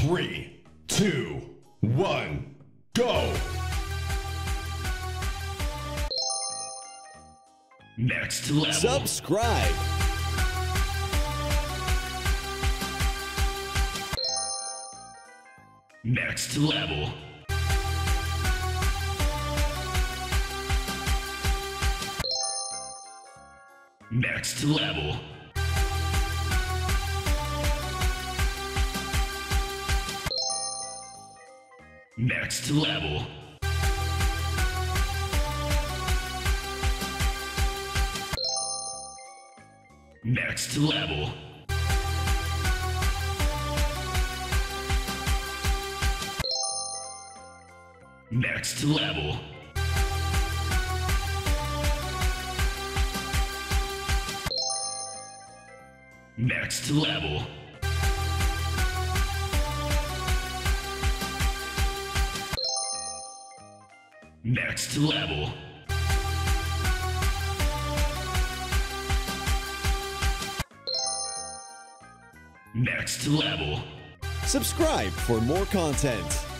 3, 2, 1, go! Next level. Subscribe. Next level. Next level. Next level. Next level. Next level. Next level. Next level. Next level. Subscribe for more content.